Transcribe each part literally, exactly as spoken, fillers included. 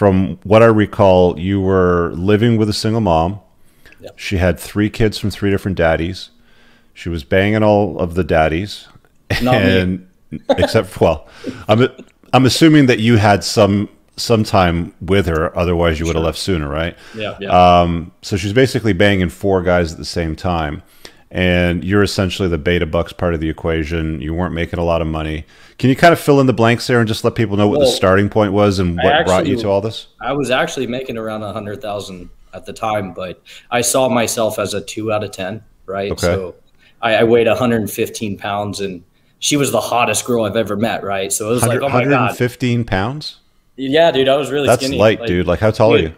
from what I recall, you were living with a single mom. Yep. She had three kids from three different daddies. She was banging all of the daddies. Not and me. Except, well, I'm I'm assuming that you had some some time with her, otherwise you would have sure. left sooner, right? Yeah, yeah. Um, so she's basically banging four guys at the same time, and you're essentially the beta bucks part of the equation. You weren't making a lot of money. Can you kind of fill in the blanks there and just let people know what well, the starting point was and what actually, brought you to all this? I was actually making around a hundred thousand at the time, but I saw myself as a two out of ten, right? Okay. So I, I weighed one hundred fifteen pounds, and she was the hottest girl I've ever met, right? So it was like, oh my God. one hundred fifteen pounds? Yeah, dude, I was really that's skinny. That's light, like, dude. Like, how tall dude, are you?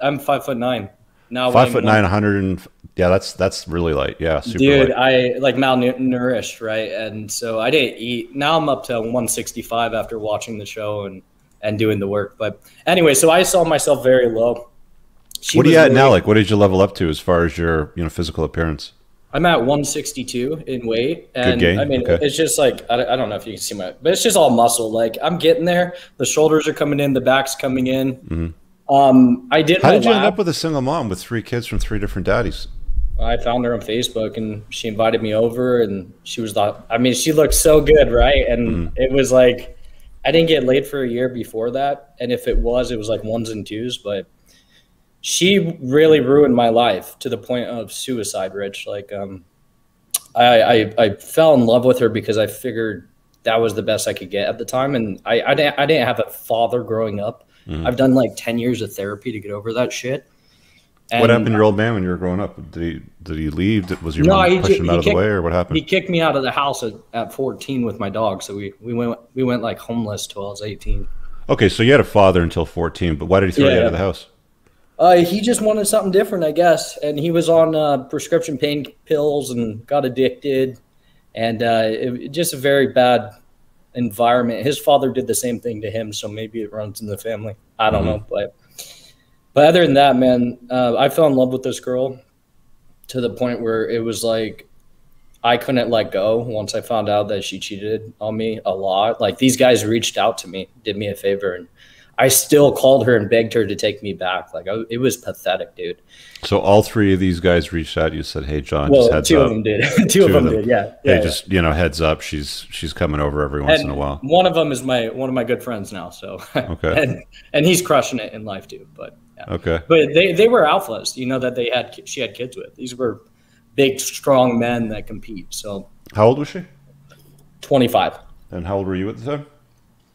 I'm five foot nine. Now five foot nine, one hundred and yeah, that's that's really light. Yeah, super dude, light. I like malnourished, right? And so I didn't eat. Now I'm up to one sixty-five after watching the show and and doing the work. But anyway, so I saw myself very low. She what are you at really, now? Like, what did you level up to as far as your you know physical appearance? I'm at one sixty-two in weight, and I mean, okay. it's just like, I, I don't know if you can see my, but it's just all muscle. Like, I'm getting there. The shoulders are coming in, the back's coming in. Mm-hmm. um, I did How did lab. you end up with a single mom with three kids from three different daddies? I found her on Facebook, and she invited me over, and she was the, I mean, she looked so good, right? And mm-hmm. it was like, I didn't get laid for a year before that. And if it was, it was like ones and twos, but she really ruined my life to the point of suicide, Rich. Like, um, I, I, I fell in love with her because I figured that was the best I could get at the time. And I, I didn't, I didn't have a father growing up. Mm-hmm. I've done like ten years of therapy to get over that shit. And what happened to your old man when you were growing up? Did he, did he leave? Was your no, mom pushing him out of kicked, the way, or what happened? He kicked me out of the house at, at fourteen with my dog. So we, we went, we went like homeless till I was eighteen. Okay. So you had a father until fourteen, but why did he throw yeah, you out of the house? Uh, he just wanted something different, I guess. And he was on uh, prescription pain pills and got addicted. And uh, it, just a very bad environment. His father did the same thing to him, so maybe it runs in the family. I don't mm-hmm. know. But, but other than that, man, uh, I fell in love with this girl to the point where it was like I couldn't let go once I found out that she cheated on me a lot. Like, these guys reached out to me, did me a favor, and I still called her and begged her to take me back. Like, I, it was pathetic, dude. So all three of these guys reached out. You said, "Hey, John, well, just heads two up." Of them did. two, two of them, them did. Yeah. Hey, yeah, just you know, heads up. She's she's coming over every once and in a while. One of them is my one of my good friends now. So okay, and, and he's crushing it in life too. But yeah. okay, but they they were alphas, you know, that they had she had kids with. These were big, strong men that compete. So how old was she? twenty-five. And how old were you at the time?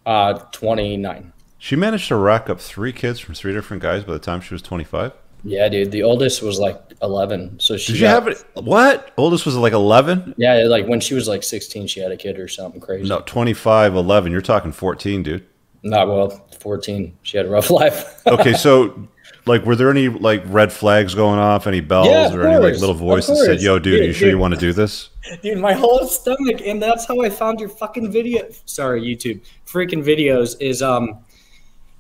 Uh, twenty-nine. She managed to rack up three kids from three different guys by the time she was twenty-five. Yeah, dude. The oldest was like eleven. So she did you got, have it? What? Oldest was like eleven? Yeah, like when she was like sixteen, she had a kid or something crazy. No, twenty-five, eleven. You're talking fourteen, dude. Not well, fourteen. She had a rough life. Okay, so like, were there any like red flags going off? Any bells yeah, or course, any like little voice that said, "Yo, dude, dude you sure dude. you want to do this?" Dude, my whole stomach, and that's how I found your fucking video. Sorry, YouTube, freaking videos is um.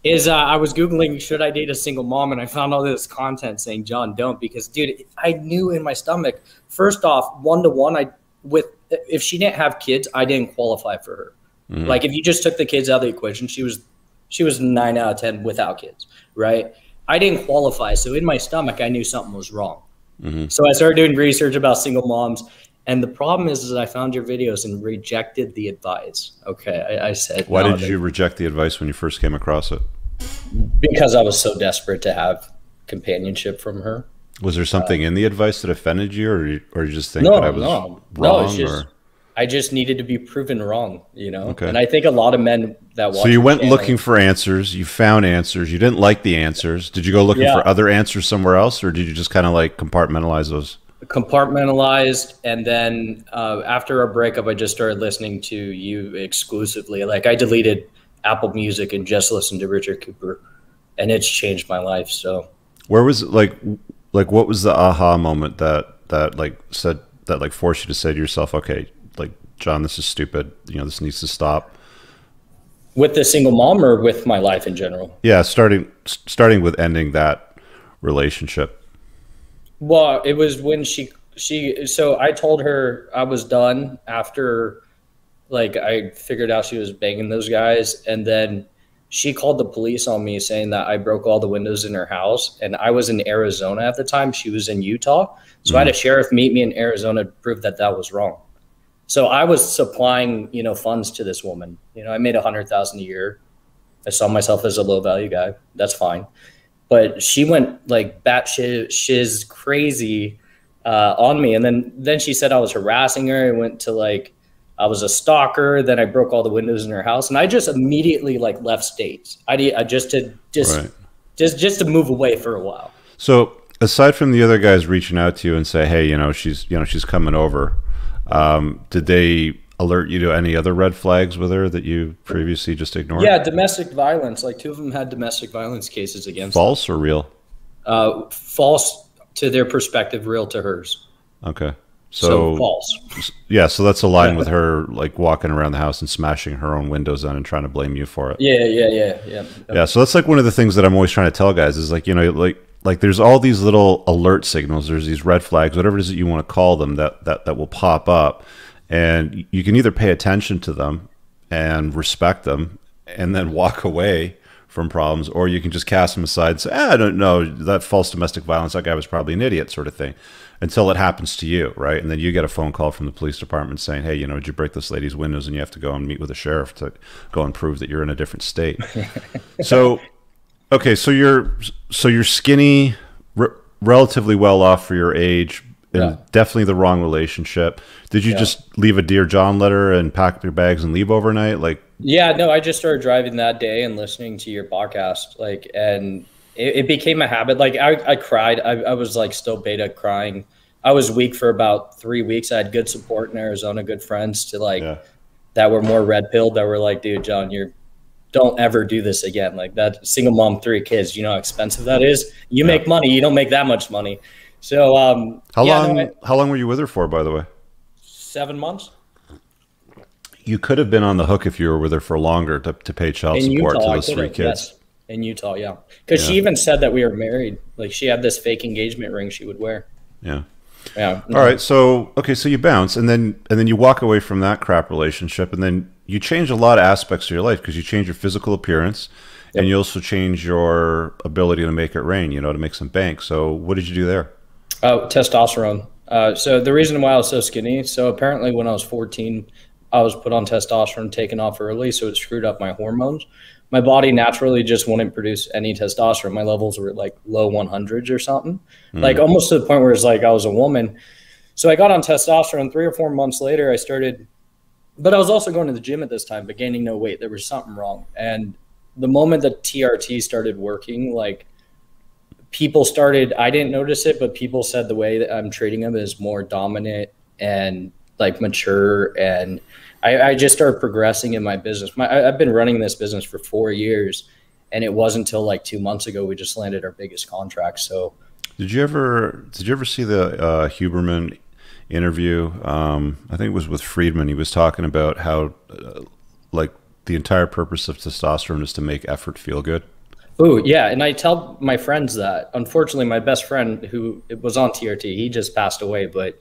is uh, I was Googling, should I date a single mom? And I found all this content saying, John, don't, because, dude, I knew in my stomach, first off, one-to-one, I with if she didn't have kids, I didn't qualify for her. Mm-hmm. Like, if you just took the kids out of the equation, she was she was nine out of ten without kids, right? I didn't qualify. So in my stomach, I knew something was wrong. Mm-hmm. So I started doing research about single moms. And the problem is, is that I found your videos and rejected the advice. Okay, I, I said. Why no, did you reject the advice when you first came across it? Because I was so desperate to have companionship from her. Was there something uh, in the advice that offended you, or you, or you just think no, that I was no, wrong? No, it's just, I just needed to be proven wrong, you know. Okay. And I think a lot of men that watch. So you went looking for answers. You found answers. You didn't like the answers. Did you go looking yeah. for other answers somewhere else, or did you just kind of like compartmentalize those? Compartmentalized, and then uh, after a breakup, I just started listening to you exclusively. Like, I deleted Apple Music and just listened to Richard Cooper, and it's changed my life. So, where was like, like what was the aha moment that that like said that like forced you to say to yourself, okay, like, John, this is stupid. You know, this needs to stop. With the single mom, or with my life in general? Yeah, starting starting with ending that relationship. Well, it was when she, she, so I told her I was done after, like, I figured out she was banging those guys. And then she called the police on me saying that I broke all the windows in her house. And I was in Arizona at the time. She was in Utah. So mm. I had a sheriff meet me in Arizona to prove that that was wrong. So I was supplying, you know, funds to this woman. You know, I made a hundred thousand a year. I saw myself as a low value guy. That's fine. But she went like batshit shiz crazy uh, on me. And then, then she said I was harassing her. I went to like, I was a stalker. Then I broke all the windows in her house, and I just immediately like left states. I, did, I just to just right. just just to move away for a while. So aside from the other guys reaching out to you and say, hey, you know, she's you know she's coming over. Um, did they alert you to any other red flags with her that you previously just ignored? Yeah, domestic violence. Like two of them had domestic violence cases against. False them. Or real? Uh, false to their perspective, real to hers. Okay. So, so false. Yeah, so that's aligned with her like walking around the house and smashing her own windows on and trying to blame you for it. Yeah, yeah, yeah, yeah. Yeah, so that's like one of the things that I'm always trying to tell guys is like, you know, like like there's all these little alert signals, there's these red flags, whatever it is that you want to call them, that that that will pop up, and you can either pay attention to them and respect them and then walk away from problems, or you can just cast them aside and say, ah, I don't know, that false domestic violence, that guy was probably an idiot sort of thing, until it happens to you, right? And then you get a phone call from the police department saying, hey, you know, did you break this lady's windows? And you have to go and meet with a sheriff to go and prove that you're in a different state. So, okay, so you're, so you're skinny, re relatively well off for your age, in yeah. definitely the wrong relationship. Did you yeah. just leave a Dear John letter and pack up your bags and leave overnight? Like, yeah, no, I just started driving that day and listening to your podcast, like, and it, it became a habit. Like I, I cried. I, I was like still beta crying. I was weak for about three weeks. I had good support in Arizona, good friends to like, yeah. that were more red pilled that were like, dude, John, you're, don't ever do this again. Like that single mom, three kids, you know how expensive that is. You yeah. make money. You don't make that much money. So, um, how yeah, long, no, I, how long were you with her for, by the way? Seven months. You could have been on the hook if you were with her for longer to, to pay child in support Utah, to those three kids. Yes. In Utah, yeah. Because yeah. she even said that we were married. Like she had this fake engagement ring she would wear. Yeah. Yeah. All right. So, okay. So you bounce and then, and then you walk away from that crap relationship, and then you change a lot of aspects of your life because you change your physical appearance yep. and you also change your ability to make it rain, you know, to make some bank. So what did you do there? Oh, testosterone. Uh, so the reason why I was so skinny. So apparently when I was fourteen, I was put on testosterone, taken off early, so it screwed up my hormones. My body naturally just wouldn't produce any testosterone. My levels were like low one hundreds or something, mm. like almost to the point where it's like I was a woman. So I got on testosterone. Three or four months later, I started, but I was also going to the gym at this time, but gaining no weight. There was something wrong. And the moment the T R T started working, like people started, I didn't notice it, but people said the way that I'm treating them is more dominant and like mature, and I, I just started progressing in my business. My, I, I've been running this business for four years, and it wasn't until like two months ago we just landed our biggest contract. So, did you ever did you ever see the uh, Huberman interview? Um, I think it was with Friedman. He was talking about how uh, like the entire purpose of testosterone is to make effort feel good. Oh yeah, and I tell my friends that. Unfortunately, my best friend who was on T R T, he just passed away, but.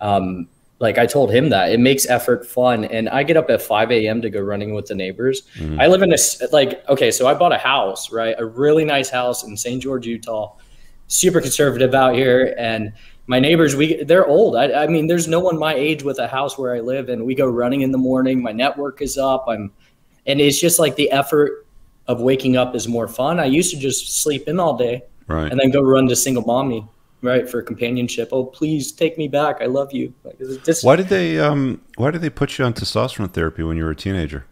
Um, Like I told him that it makes effort fun. And I get up at five A M to go running with the neighbors. Mm-hmm. I live in a, like, okay, so I bought a house, right? A really nice house in Saint George, Utah, super conservative out here. And my neighbors, we, they're old. I, I mean, there's no one my age with a house where I live, and we go running in the morning. My network is up. I'm, and it's just like the effort of waking up is more fun. I used to just sleep in all day right. and then go run to single mommy. Right, for companionship. Oh, please take me back. I love you. Like, this why did they? Um, why did they put you on testosterone therapy when you were a teenager?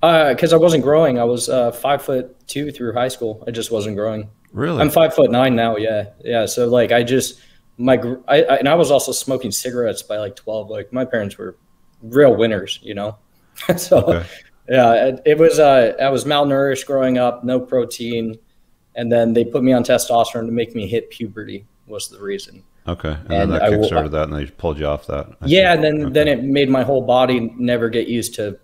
Because uh, I wasn't growing. I was uh, five foot two through high school. I just wasn't growing. Really? I'm five foot nine now. Yeah, yeah. So like, I just my I, I, and I was also smoking cigarettes by like twelve. Like my parents were real winners, you know. So okay. yeah, it, it was. Uh, I was malnourished growing up. No protein. And then they put me on testosterone to make me hit puberty was the reason. Okay. And, and then that kickstarted that, and they pulled you off that. I yeah. Think. And then, okay. then it made my whole body never get used to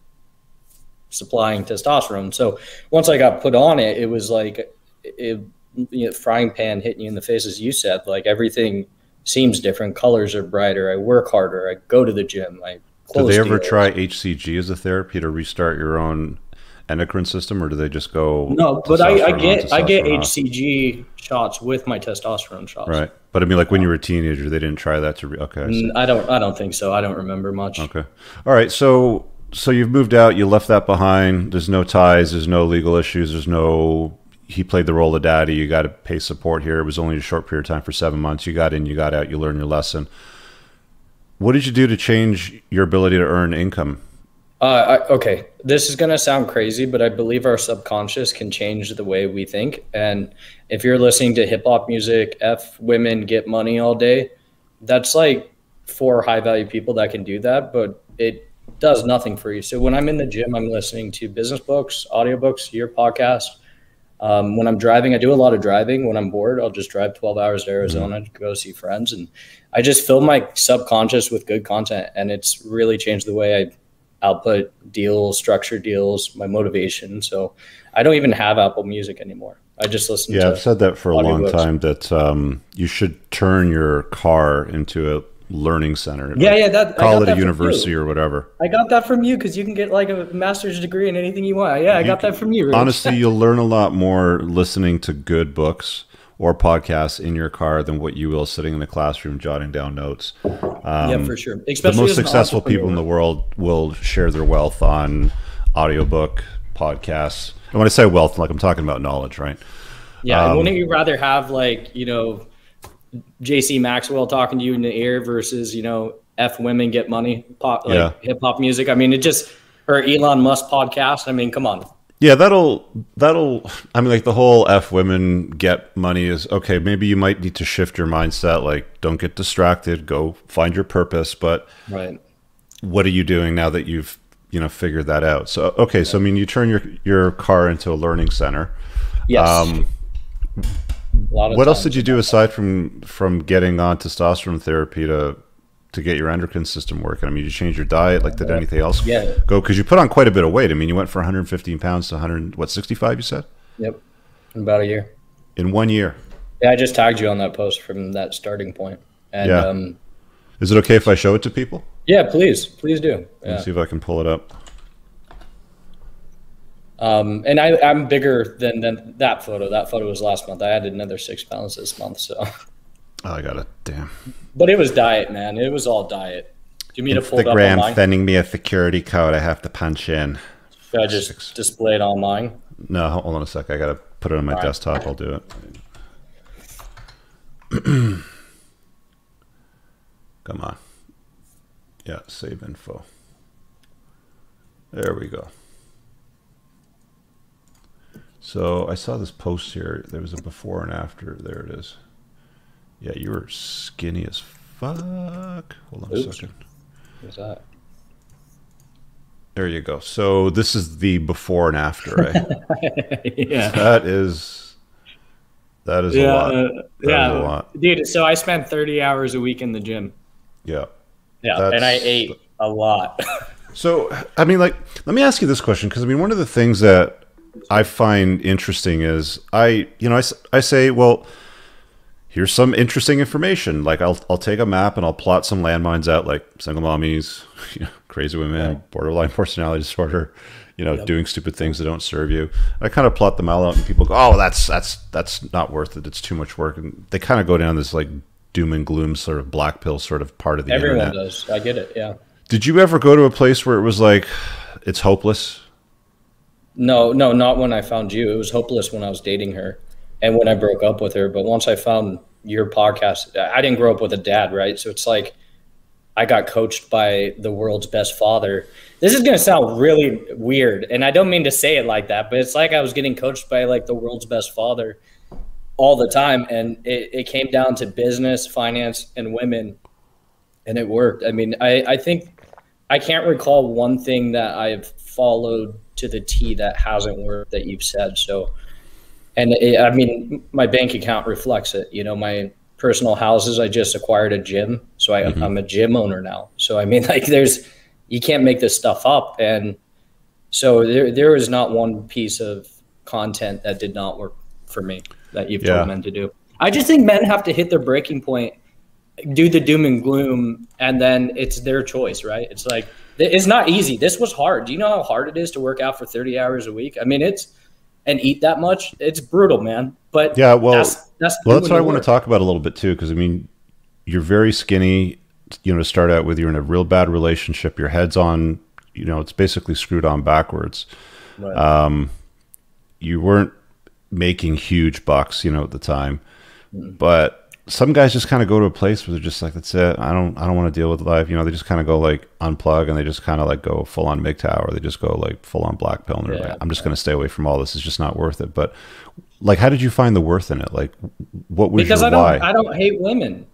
supplying testosterone. So once I got put on it, it was like it, you know, frying pan hitting you in the face, as you said. Like everything seems different. Colors are brighter. I work harder. I go to the gym. I close Did they ever try H C G as a therapy to restart your own endocrine system, or do they just go? No, but I, I get I get H C G shots with my testosterone shots. Right, but I mean, like when you were a teenager, they didn't try that to. Re okay, I, I don't. I don't think so. I don't remember much. Okay, all right. So, so you've moved out. You left that behind. There's no ties. There's no legal issues. There's no. He played the role of daddy. You got to pay support here. It was only a short period of time for seven months. You got in. You got out. You learned your lesson. What did you do to change your ability to earn income? Uh, I, okay, this is going to sound crazy, but I believe our subconscious can change the way we think. And if you're listening to hip hop music, F women get money all day, that's like four high value people that can do that, but it does nothing for you. So when I'm in the gym, I'm listening to business books, audiobooks, your podcast. Um, when I'm driving, I do a lot of driving. When I'm bored, I'll just drive twelve hours to Arizona mm-hmm. to go see friends. And I just fill my subconscious with good content, and it's really changed the way I output, deals, structure deals, my motivation. So I don't even have Apple Music anymore. I just listen yeah, to Yeah, I've said that for a long time, that um, you should turn your car into a learning center. Yeah, like, yeah. That, call it that a university or whatever. I got that from you, because you can get like a master's degree in anything you want. Yeah, I you got can, that from you. Rich. Honestly, you'll learn a lot more listening to good books or podcasts in your car than what you will sitting in the classroom jotting down notes. Um, yeah, for sure. Especially the most successful people in the world will share their wealth on audiobook, podcasts. And when I say wealth, like I'm talking about knowledge, right? Yeah. Um, wouldn't you rather have like, you know, J C Maxwell talking to you in the ear versus, you know, F women get money, pop, like yeah. hip hop music. I mean, it just, or Elon Musk podcast. I mean, come on. Yeah, that'll, that'll, I mean, like the whole F women get money is, okay, maybe you might need to shift your mindset, like don't get distracted, go find your purpose, but right. what are you doing now that you've, you know, figured that out? So, okay, yeah. so I mean, you turn your, your car into a learning center. Yes. Um, a lot of what else did you do aside from, from getting on testosterone therapy to, to get your endocrine system working? I mean, you change your diet, like did anything else yeah. go? Because you put on quite a bit of weight. I mean, you went from one hundred fifteen pounds to one hundred, what, sixty-five, you said? Yep, in about a year. In one year? Yeah, I just tagged you on that post from that starting point. And, yeah. Um, is it okay if I show it to people? Yeah, please, please do. Yeah. Let's see if I can pull it up. Um, and I, I'm bigger than, than that photo. That photo was last month. I added another six pounds this month, so... Oh, I got it. Damn. But it was diet, man. It was all diet. Do you mean to pull it up online? Instagram sending me a security code I have to punch in. Should I just Six. display it online? No, hold on a sec. I got to put it on my all desktop. Right. I'll do it. Come on. Yeah, save info. There we go. So I saw this post here. There was a before and after. There it is. Yeah, you were skinny as fuck. Hold on Oops. a second. What's that? There you go. So this is the before and after, right? yeah. That is, that is yeah, a lot. Uh, that yeah. is a lot. Dude, so I spent thirty hours a week in the gym. Yeah. Yeah, That's and I ate the... a lot. So, I mean, like, let me ask you this question, because, I mean, one of the things that I find interesting is I, you know, I, I say, well... here's some interesting information. Like I'll, I'll take a map and I'll plot some landmines out, like single mommies, you know, crazy women, right. borderline personality disorder, you know, yep. doing stupid things that don't serve you. I kind of plot them all out and people go, oh, that's, that's, that's not worth it. It's too much work. And they kind of go down this like doom and gloom sort of black pill sort of part of the Everyone internet. Everyone does. I get it. Yeah. Did you ever go to a place where it was like, it's hopeless? No, no, not when I found you. It was hopeless when I was dating her. And when I broke up with her, but once I found your podcast, I didn't grow up with a dad, right? So it's like I got coached by the world's best father. This is going to sound really weird, and I don't mean to say it like that, but it's like I was getting coached by like the world's best father all the time. And it, it came down to business, finance, and women, and it worked. I mean, I, I think I can't recall one thing that I've followed to the T that hasn't worked that you've said. So. And it, I mean, my bank account reflects it. You know, my personal houses, I just acquired a gym. So I, mm-hmm. I'm a gym owner now. So, I mean, like there's, you can't make this stuff up. And so there, there is not one piece of content that did not work for me that you've yeah. told men to do. I just think men have to hit their breaking point do the doom and gloom, and then it's their choice, right? It's like, it's not easy. This was hard. Do you know how hard it is to work out for thirty hours a week? I mean, it's, and eat that much? It's brutal, man. But yeah, well, that's, that's, well, that's what I want to talk about a little bit too, because I mean, you're very skinny, you know, to start out with. You're in a real bad relationship. Your head's on, you know, it's basically screwed on backwards. Right. Um, you weren't making huge bucks, you know, at the time, mm. but some guys just kind of go to a place where they're just like, that's it. I don't, I don't want to deal with life. You know, they just kind of go like unplug, and they just kind of like go full on M G T O W, or they just go like full on black pill. And they're yeah, like, I'm just yeah. going to stay away from all this. It's just not worth it. But like, how did you find the worth in it? Like, what was because your I don't, why? I don't hate women.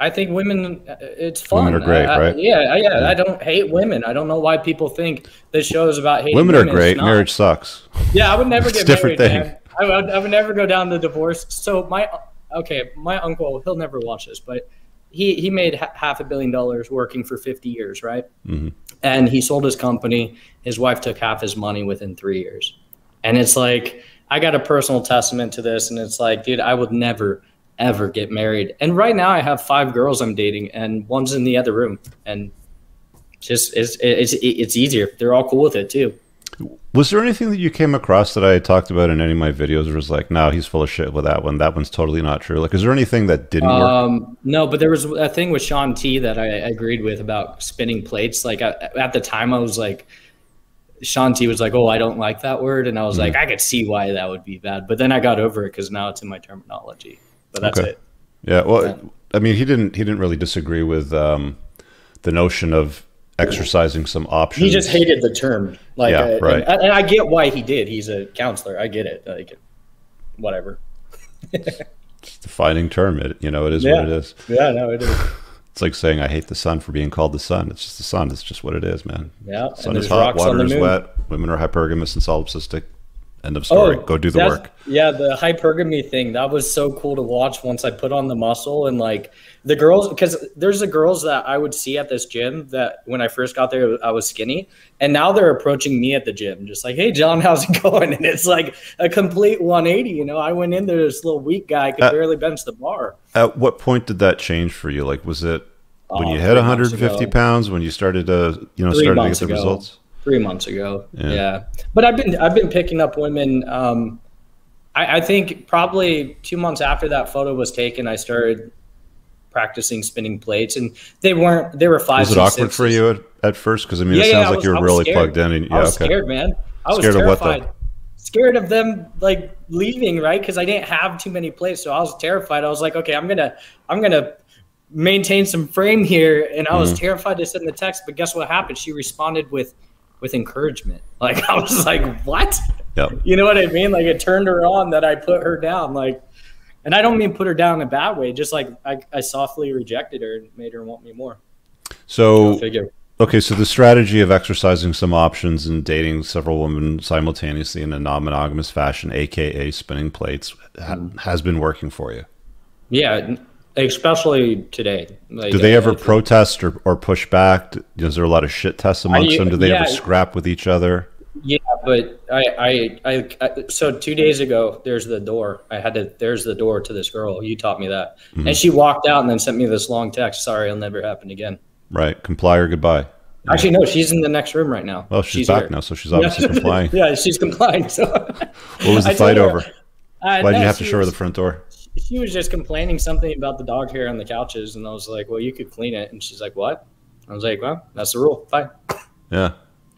I think women, it's fun. Women are great, I, right? I, yeah, yeah, yeah. I don't hate women. I don't know why people think this show is about hating women. Women are great. Marriage sucks. Yeah, I would never get different married. Thing. I would, I would never go down the divorce. So my. Okay, my uncle, he'll never watch this, but he, he made ha half a billion dollars working for fifty years, right? Mm-hmm. And he sold his company. His wife took half his money within three years. And it's like, I got a personal testament to this. And it's like, dude, I would never, ever get married. And right now I have five girls I'm dating, and one's in the other room. And just it's, it's, it's easier. They're all cool with it too. Was there anything that you came across that I had talked about in any of my videos where it was like, no, he's full of shit with that one. That one's totally not true. Like, is there anything that didn't um, work? No, but there was a thing with Sean T that I agreed with about spinning plates. Like I, at the time I was like, Sean T was like, oh, I don't like that word. And I was mm-hmm. like, I could see why that would be bad. But then I got over it because now it's in my terminology, but that's okay. it. Yeah. Well, yeah. I mean, he didn't, he didn't really disagree with um, the notion of exercising some options. He just hated the term. Like, yeah, I, right. and, and I get why he did. He's a counselor. I get it. Like, whatever. It's a defining term. It, you know, it is yeah. what it is. Yeah, no, it is. It's like saying, I hate the sun for being called the sun. It's just the sun. It's just what it is, man. Yeah. Sun is hot. Water is wet. Women are hypergamous and solipsistic. End of story. Oh, go do the work. Yeah, the hypergamy thing, that was so cool to watch once I put on the muscle. And like the girls, because there's the girls that I would see at this gym that when I first got there I was skinny, and now they're approaching me at the gym just like, hey John, how's it going? And it's like a complete one eighty. You know, I went in there, this little weak guy could at, barely bench the bar. At what point did that change for you? Like, was it when oh, you hit one hundred fifty pounds when you started to, you know, three started to get the ago. results? Three months ago. Yeah. yeah. But I've been, I've been picking up women. Um, I, I think probably two months after that photo was taken, I started practicing spinning plates, and they weren't, they were five. Was it awkward sixes. For you at, at first? Cause I mean, yeah, it sounds yeah, like was, you were really scared. plugged in. And, yeah, I was okay. scared, man. I was scared terrified. Of what scared of them like leaving. Right. Cause I didn't have too many plates. So I was terrified. I was like, okay, I'm going to, I'm going to maintain some frame here. And I was mm-hmm. terrified to send the text, but guess what happened? She responded with, with encouragement. Like, I was like, what? Yep. You know what I mean? Like, it turned her on that I put her down. Like, and I don't mean put her down in a bad way. Just like I, I softly rejected her and made her want me more. So, okay. So the strategy of exercising some options and dating several women simultaneously in a non-monogamous fashion, A K A spinning plates, ha has been working for you. Yeah. Especially today. Like, do they ever protest or, or push back? Is there a lot of shit tests amongst I, them? Do they yeah, ever scrap with each other? Yeah, but I, I, I, I, so two days ago, there's the door. I had to, there's the door to this girl. You taught me that. Mm-hmm. And she walked out and then sent me this long text. Sorry, it'll never happen again. Right. Comply or goodbye. Yeah. Actually, no, she's in the next room right now. Well, she's, she's back here. now, so she's obviously complying. Yeah, she's complying. So. What was the I fight over? Why did you have to show her the front door? She was just complaining something about the dog hair on the couches, and I was like, well, you could clean it. And she's like, what? I was like, well, that's the rule. Fine. Yeah.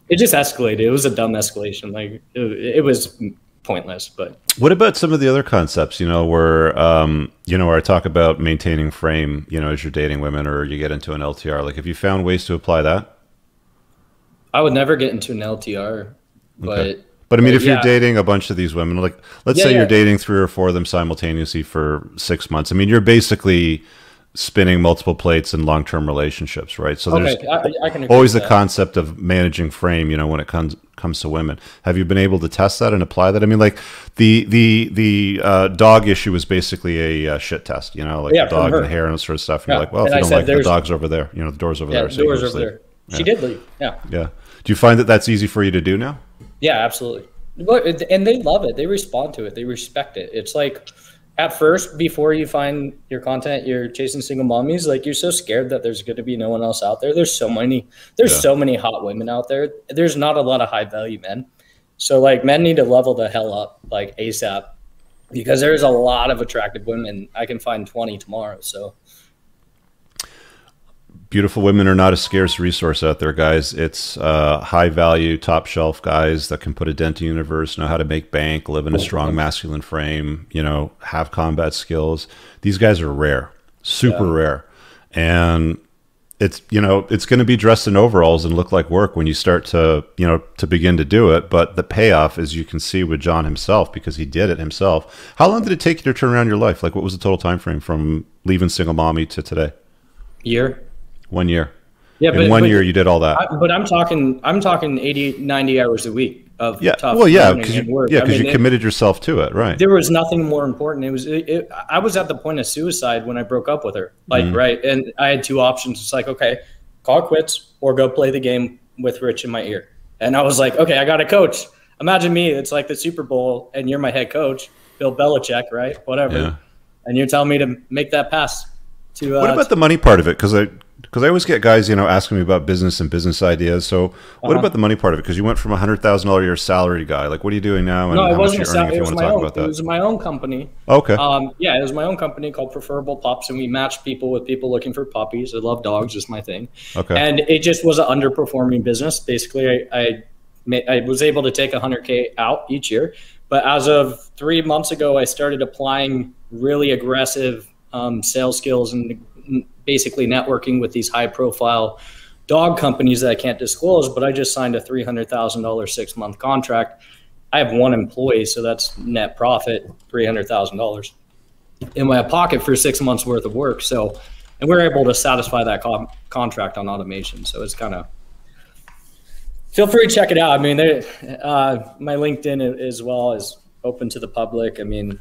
It just escalated. It was a dumb escalation. Like, it, it was pointless. But what about some of the other concepts, you know, where, um, you know, where I talk about maintaining frame, you know, as you're dating women or you get into an L T R? Like, have you found ways to apply that? I would never get into an L T R, but... Okay. But I mean, if yeah. you're dating a bunch of these women, like let's yeah, say yeah. you're dating three or four of them simultaneously for six months. I mean, you're basically spinning multiple plates in long-term relationships, right? So okay. there's I, I can agree always the that. concept of managing frame, you know, when it comes comes to women. Have you been able to test that and apply that? I mean, like the the the uh, dog issue was basically a uh, shit test, you know, like yeah, the dog and the hair and that sort of stuff. And yeah. you're like, well, and if you I don't like the dog's over there, you know, the door's over yeah, there. The so door's over there. Yeah. She did leave. Yeah. Yeah. Do you find that that's easy for you to do now? Yeah, absolutely. And they love it. They respond to it. They respect it. It's like at first, before you find your content, you're chasing single mommies. Like, you're so scared that there's going to be no one else out there. There's so many, there's yeah. so many hot women out there. There's not a lot of high value men. So like, men need to level the hell up, like ASAP, because there's a lot of attractive women. I can find twenty tomorrow. So beautiful women are not a scarce resource out there, guys. It's uh, high value, top shelf guys that can put a dent in the universe, know how to make bank, live in a strong masculine frame, you know, have combat skills. These guys are rare, super yeah. rare. And it's, you know, it's going to be dressed in overalls and look like work when you start to, you know, to begin to do it. But the payoff, as you can see with John himself, because he did it himself. How long did it take you to turn around your life? Like, what was the total time frame from leaving single mommy to today? Year. One year. Yeah, but in one but, year you did all that. I, but I'm talking, I'm talking eighty, ninety hours a week of yeah. tough well, yeah, because you, yeah, I mean, you committed it, yourself to it, right? There was nothing more important. It was, it, it, I was at the point of suicide when I broke up with her, like mm-hmm. right, and I had two options. It's like, okay, call quits or go play the game with Rich in my ear. And I was like, okay, I got a coach. Imagine me. It's like the Super Bowl, and you're my head coach, Bill Belichick, right? Whatever, yeah. and you're telling me to make that pass. To uh, what about to the money part of it? Because I. Because I always get guys, you know, asking me about business and business ideas. So what uh-huh. about the money part of it? Because you went from a hundred thousand dollar a year salary guy. Like, what are you doing now? And no, it wasn't. Salary, it was my own. It was my own company. Okay. Um, yeah, it was my own company called Preferable Pups, and we matched people with people looking for puppies. I love dogs, just my thing. Okay. And it just was an underperforming business. Basically, I I, made, I was able to take a hundred k out each year, but as of three months ago, I started applying really aggressive um, sales skills and. Basically networking with these high profile dog companies that I can't disclose, but I just signed a three hundred thousand dollar six month contract. I have one employee, so that's net profit, three hundred thousand dollars in my pocket for six months worth of work. So, and we're able to satisfy that con contract on automation. So it's kind of, feel free to check it out. I mean, uh, my LinkedIn as well is open to the public. I mean,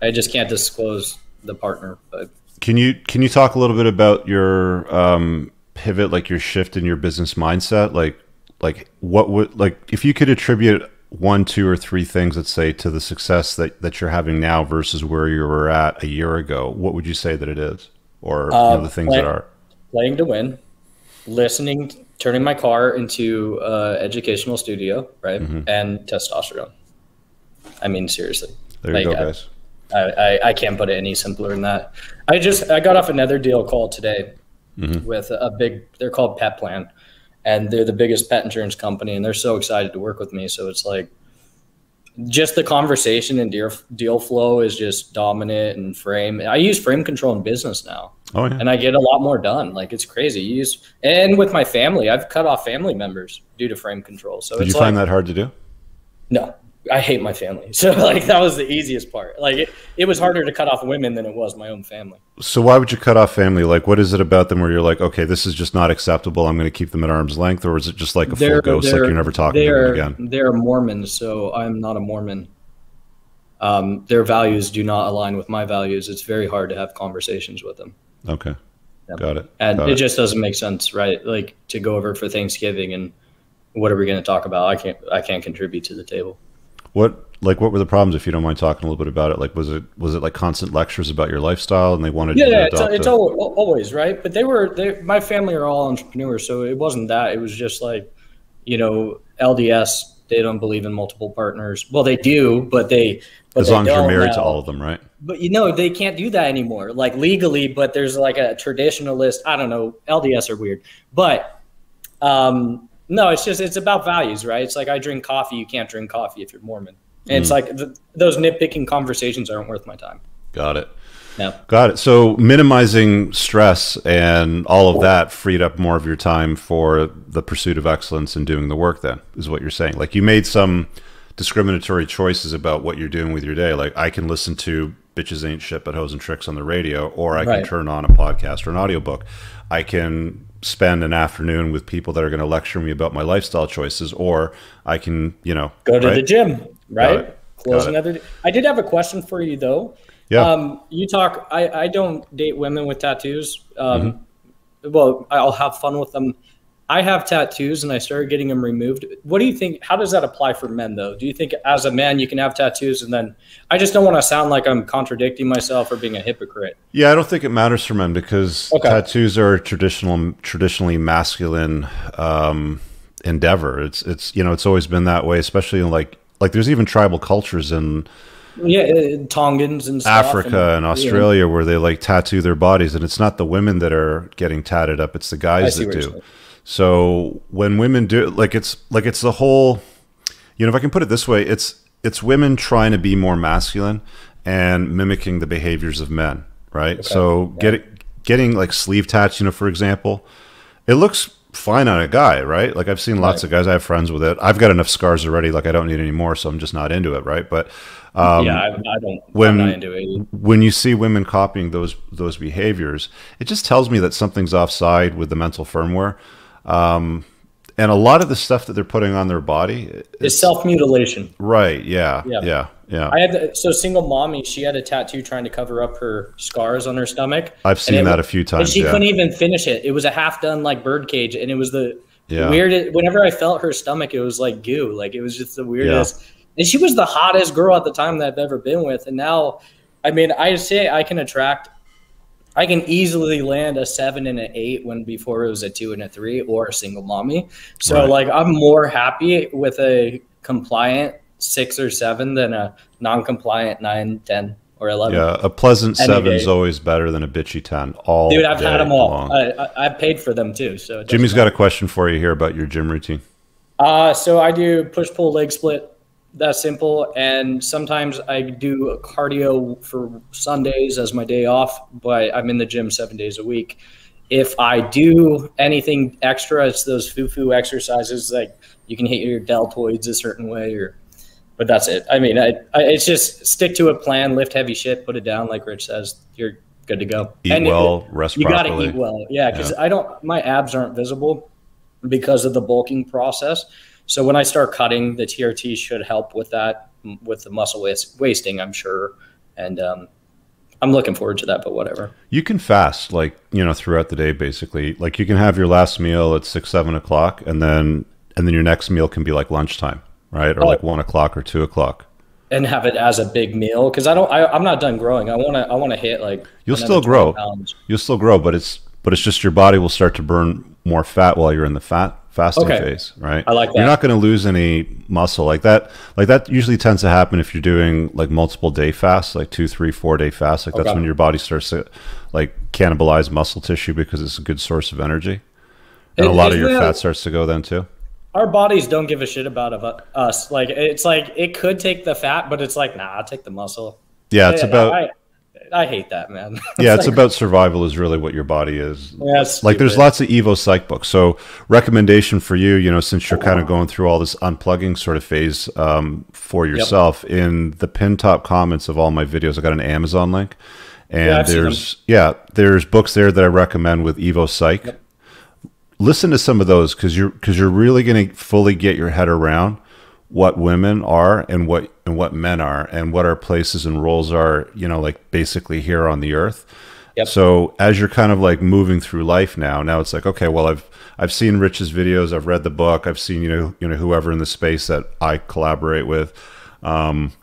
I just can't disclose the partner, but Can you can you talk a little bit about your um, pivot, like your shift in your business mindset, like like what would like if you could attribute one, two, or three things, let's say, to the success that that you're having now versus where you were at a year ago? What would you say that it is, or uh, you know, the things play, that are playing to win, listening, turning my car into an educational studio, right, mm-hmm. and testosterone. I mean, seriously, there you like, go, guys. I, I, I can't put it any simpler than that. I just, I got off another deal call today mm-hmm. with a big, they're called Pet Plan, and they're the biggest pet insurance company, and they're so excited to work with me. So it's like, just the conversation and deal, deal flow is just dominant, and frame. I use frame control in business now, oh, yeah. and I get a lot more done. Like, it's crazy. You use, and with my family, I've cut off family members due to frame control. So Did it's you find like, that hard to do? No. I hate my family. So like, that was the easiest part. Like, it, it was harder to cut off women than it was my own family. So why would you cut off family? Like, what is it about them where you're like, okay, this is just not acceptable. I'm going to keep them at arm's length. Or is it just like a they're, full ghost? Like, you're never talking to them again. They're Mormons. So I'm not a Mormon. Um, their values do not align with my values. It's very hard to have conversations with them. Okay. Yeah. Got it. And Got it, it just doesn't make sense, right? Like, to go over for Thanksgiving and what are we going to talk about? I can't, I can't contribute to the table. What, like, what were the problems, if you don't mind talking a little bit about it? Like, was it, was it like constant lectures about your lifestyle and they wanted yeah, you to yeah, adopt it's, it's a... always, right? But they were, they, my family are all entrepreneurs, so it wasn't that. It was just like, you know, L D S, they don't believe in multiple partners. Well, they do, but they, but as they long as you're married now. to all of them, right? But you know, they can't do that anymore, like legally, but there's like a traditionalist, I don't know, L D S are weird, but, um, no, it's just, it's about values, right? It's like, I drink coffee. You can't drink coffee if you're Mormon. And mm. it's like th those nitpicking conversations aren't worth my time. Got it. Yeah. Got it. So minimizing stress and all of that freed up more of your time for the pursuit of excellence and doing the work then is what you're saying. Like, you made some discriminatory choices about what you're doing with your day. Like, I can listen to Bitches Ain't Shit But Hoes and Tricks on the radio, or I can right. turn on a podcast or an audiobook. I can spend an afternoon with people that are going to lecture me about my lifestyle choices, or I can, you know, go to right? the gym, right? Close another. I did have a question for you though. Yeah. Um, you talk, I, I don't date women with tattoos. Um, mm-hmm. Well, I'll have fun with them. I have tattoos and I started getting them removed. What do you think? How does that apply for men though? Do you think as a man you can have tattoos? And then I just don't want to sound like I'm contradicting myself or being a hypocrite. Yeah, I don't think it matters for men because okay. tattoos are a traditional, traditionally masculine um, endeavor. It's it's you know it's always been that way, especially in like like there's even tribal cultures in yeah Tongans and stuff, Africa and, and Australia yeah. where they like tattoo their bodies, and it's not the women that are getting tatted up; it's the guys that do. So when women do like it's like it's the whole, you know, if I can put it this way, it's it's women trying to be more masculine and mimicking the behaviors of men, right? Okay. So yeah. getting getting like sleeve tats, you know, for example, it looks fine on a guy, right? Like I've seen lots right. of guys. I have friends with it. I've got enough scars already. Like I don't need any more, so I'm just not into it, right? But um, yeah, I, I don't. When I'm not into it. When you see women copying those those behaviors, it just tells me that something's offside with the mental firmware. Um, and a lot of the stuff that they're putting on their body is self-mutilation. Right. Yeah, yeah. Yeah. Yeah. I had, so single mommy, she had a tattoo trying to cover up her scars on her stomach. I've seen it, that a few times. And she yeah. couldn't even finish it. It was a half done like birdcage. And it was the yeah. weirdest. Whenever I felt her stomach, it was like goo. Like it was just the weirdest. Yeah. And she was the hottest girl at the time that I've ever been with. And now, I mean, I say I can attract I can easily land a seven and an eight when before it was a two and a three or a single mommy. So right. like I'm more happy with a compliant six or seven than a non-compliant nine, ten, or eleven. Yeah, a pleasant seven is always better than a bitchy ten. All Dude, I've had them all. I, I, I paid for them too. So Jimmy's got a question for you here about your gym routine. Uh, so I do push-pull leg split. That's simple. And sometimes I do cardio for Sundays as my day off, but I'm in the gym seven days a week. If I do anything extra, it's those foo-foo exercises. Like you can hit your deltoids a certain way or, but that's it. I mean, I, I it's just stick to a plan, lift heavy shit, put it down. Like Rich says, you're good to go. Eat and well, it, rest you properly. You got to eat well. Yeah. Cause yeah. I don't, my abs aren't visible because of the bulking process. So when I start cutting, the T R T should help with that, with the muscle wasting, I'm sure. And um, I'm looking forward to that, but whatever. You can fast, like, you know, throughout the day, basically. Like, you can have your last meal at six, seven o'clock, and then and then your next meal can be, like, lunchtime, right? Or, oh. like, one o'clock or two o'clock. And have it as a big meal? Because I don't, I, I'm not done growing. I want to I want to hit, like, You'll still grow. Pounds. You'll still grow, but it's, but it's just your body will start to burn more fat while you're in the fat. fasting okay. phase, right? I like that. You're not going to lose any muscle like that. Like that usually tends to happen if you're doing like multiple day fasts, like two, three, four day fasts. Like okay. that's when your body starts to like cannibalize muscle tissue because it's a good source of energy. And it, a lot of your fat like, starts to go then too. Our bodies don't give a shit about us. Like it's like, it could take the fat, but it's like, nah, I'll take the muscle. Yeah. It's I, about, I, I hate that, man. Yeah, it's like, about survival is really what your body is. Yeah, like stupid. There's lots of Evo Psych books. So recommendation for you, you know, since you're kind of going through all this unplugging sort of phase um, for yourself, yep. in the pin top comments of all my videos, I got an Amazon link. And yeah, there's yeah, there's books there that I recommend with Evo Psych. Yep. Listen to some of those because you're because you're really going to fully get your head around what women are and what and what men are and what our places and roles are, you know, like basically here on the earth. Yep. So as you're kind of like moving through life now, now it's like, okay, well, I've, I've seen Rich's videos. I've read the book. I've seen, you know, you know, whoever in the space that I collaborate with. Um,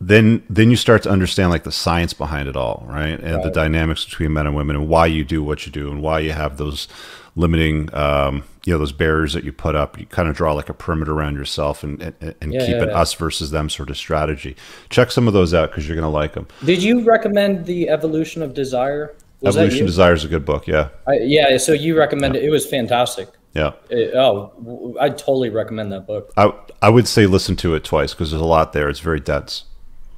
then, then you start to understand like the science behind it all, right? And right. the dynamics between men and women and why you do what you do and why you have those limiting, um, you know, those barriers that you put up. You kind of draw like a perimeter around yourself and and, and yeah, keep yeah, an yeah. us versus them sort of strategy. Check some of those out because you're going to like them. Did you recommend the Evolution of Desire? Was Evolution of Desire is a good book, yeah. I, yeah, so you recommended yeah. it. It was fantastic. Yeah. It, oh, I totally recommend that book. I, I would say listen to it twice because there's a lot there. It's very dense.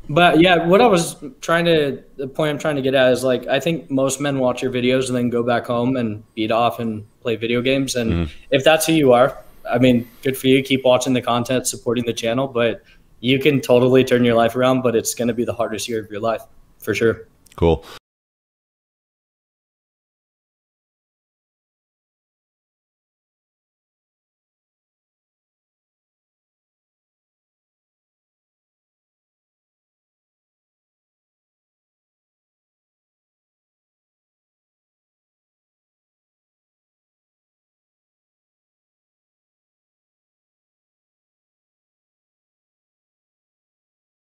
But yeah, what I was trying to, the point I'm trying to get at is like, I think most men watch your videos and then go back home and beat off and play video games. And mm. if that's who you are, I mean, good for you. Keep watching the content, supporting the channel, but you can totally turn your life around, but it's going to be the hardest year of your life for sure. Cool.